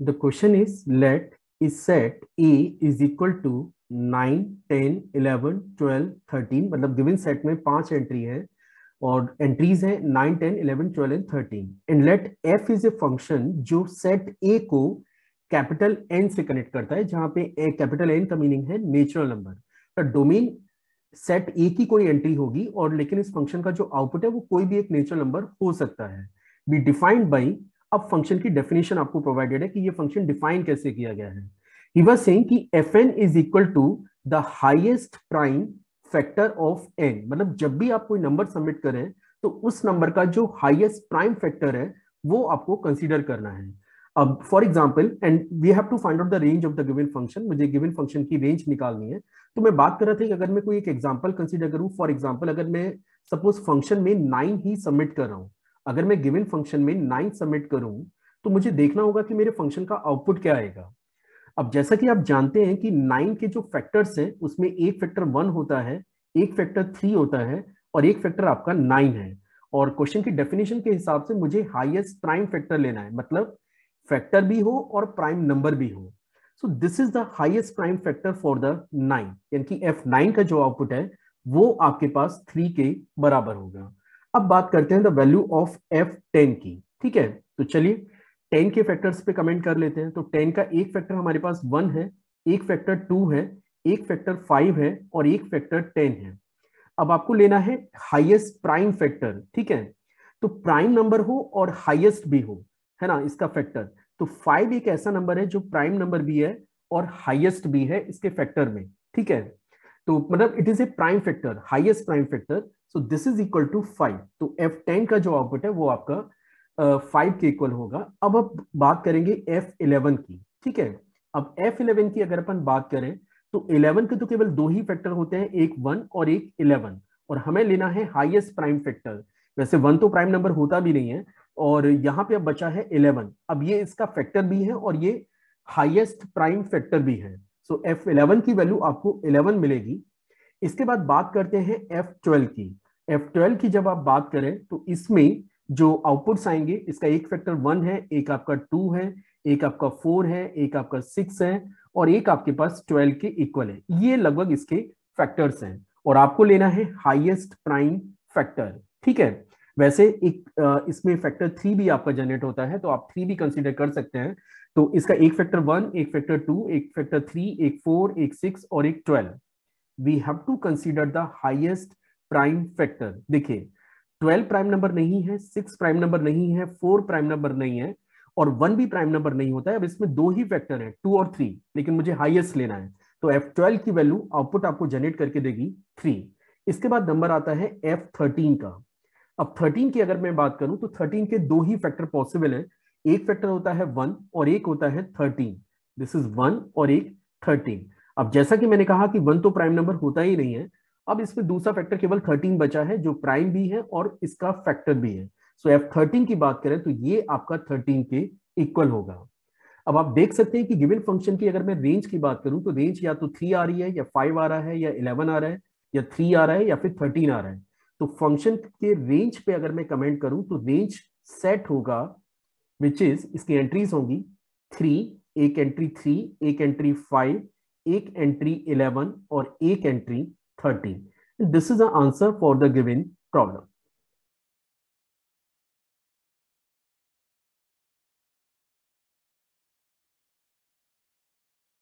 The question is, let is set A is equal to 9, 10, 11, 12, 13. मतलब given set में 5 entry है और entries हैं 9, 10, 11, 12 and 13 and let F is a function जो set A को capital N से connect करता है, जहां पे कैपिटल N का मीनिंग है natural number. Domain set A की कोई एंट्री होगी और लेकिन इस फंक्शन का जो आउटपुट है वो कोई भी एक नेचुरल नंबर हो सकता है। बी डिफाइंड बाई, अब फंक्शन की डेफिनेशन आपको प्रोवाइडेड है कि ये फंक्शन डिफाइन कैसे किया गया है। He was saying कि fn is equal to the highest prime factor of n, मतलब जब भी आप कोई नंबर सबमिट करें तो उस नंबर का जो हाईएस्ट प्राइम फैक्टर है वो आपको कंसीडर करना है। अब for example and we have to find out the range of the given function, मुझे गिवन फंक्शन की रेंज निकालनी है। तो मैं बात कर रहा था कि अगर मैं कोई एक एग्जाम्पल कंसीडर करूँ, फॉर एग्जाम्पल अगर मैं सपोज फंक्शन में 9 ही सबमिट कर रहा हूँ, अगर मैं गिवन फंक्शन में 9 सबमिट करूँ तो मुझे देखना होगा कि मेरे फंक्शन का आउटपुट क्या आएगा। अब जैसा कि आप जानते हैं कि 9 के जो फैक्टर्स हैं उसमें एक फैक्टर 1 होता है, एक फैक्टर 3 होता है और एक फैक्टर आपका 9 है। और क्वेश्चन की डेफिनेशन के हिसाब से मुझे हाईएस्ट प्राइम फैक्टर लेना है, मतलब फैक्टर भी हो और प्राइम नंबर भी हो। So this is the highest prime factor for the 9, यानी कि F9 का जो आउटपुट है वो आपके पास 3 के बराबर होगा। अब बात करते हैं द वैल्यू ऑफ F10 की, ठीक है। तो चलिए 10 के फैक्टर्स पे कमेंट कर लेते हैं। तो 10 का एक फैक्टर हमारे पास 1 है, एक फैक्टर 2 है, एक फैक्टर 5 है और एक फैक्टर 10 है। अब आपको लेना है हाईएस्ट प्राइम फैक्टर, ठीक है। तो प्राइम नंबर हो और हाईएस्ट भी हो, है ना, इसका फैक्टर। तो 5 एक ऐसा नंबर है जो प्राइम नंबर भी है और हाईएस्ट भी है इसके फैक्टर में, ठीक है। तो मतलब it is a prime factor, highest prime factor. So this is equal to 5। तो F10 का जो आउटपुट है वो आपका 5 के इक्वल होगा। अब आप बात करेंगे F11 की, ठीक है। अब F11 की अगर अपन बात करें तो 11 के तो केवल 2 ही फैक्टर होते हैं, एक 1 और एक 11, और हमें लेना है हाईएस्ट प्राइम फैक्टर। वैसे 1 तो प्राइम नंबर होता भी नहीं है और यहाँ पे अब बचा है 11। अब ये इसका फैक्टर भी है और ये हाईएस्ट प्राइम फैक्टर भी है। सो F11 की वैल्यू आपको 11 मिलेगी। इसके बाद बात करते हैं F12 की। F12 की जब आप बात करें तो इसमें जो आउटपुट्स आएंगे, इसका एक फैक्टर 1 है, एक आपका 2 है, एक आपका 4 है, एक आपका 6 है और एक आपके पास 12 के इक्वल है। ये लगभग इसके फैक्टर्स हैं और आपको लेना है हाईएस्ट प्राइम फैक्टर, ठीक है। वैसे एक इसमें फैक्टर 3 भी आपका जनरेट होता है तो आप 3 भी कंसीडर कर सकते हैं। तो इसका एक फैक्टर 1, एक फैक्टर 2, एक फैक्टर 3, एक 4, एक 6 और एक 12। We have to consider the highest prime factor. देखिए 12 प्राइम नंबर नहीं है, 6 प्राइम नंबर नहीं है, 4 प्राइम नंबर नहीं है और 1 भी प्राइम नंबर नहीं होता है। अब इसमें 2 ही फैक्टर हैं, 2 और 3, लेकिन मुझे हाईएस्ट लेना है। तो F12 की वैल्यू आउटपुट आपको जनरेट करके देगी 3। इसके बाद नंबर आता है F13 का। अब 13 की अगर मैं बात करूं तो 13 के 2 ही फैक्टर पॉसिबल है, एक फैक्टर होता है 1 और एक होता है 13। दिस इज 1 और एक 13। अब जैसा कि मैंने कहा कि 1 तो प्राइम नंबर होता ही नहीं है, अब इसमें दूसरा फैक्टर केवल 13 बचा है जो प्राइम भी है और इसका फैक्टर भी है। सो F13 की बात करें तो ये आपका 13 के इक्वल होगा। अब आप देख सकते हैं कि गिवन फंक्शन की अगर मैं रेंज की बात करूं तो रेंज या तो 3 आ रही है, या 5 आ रहा है, या 11 आ रहा है, या 3 आ रहा है, या फिर 13 आ रहा है। तो फंक्शन के रेंज पे अगर मैं कमेंट करूं तो रेंज सेट होगा विच इज, इसकी एंट्रीज होंगी 3, एक एंट्री 3, एक एंट्री 5, एक एंट्री 11 और एक entry 13. This is the answer for the given problem.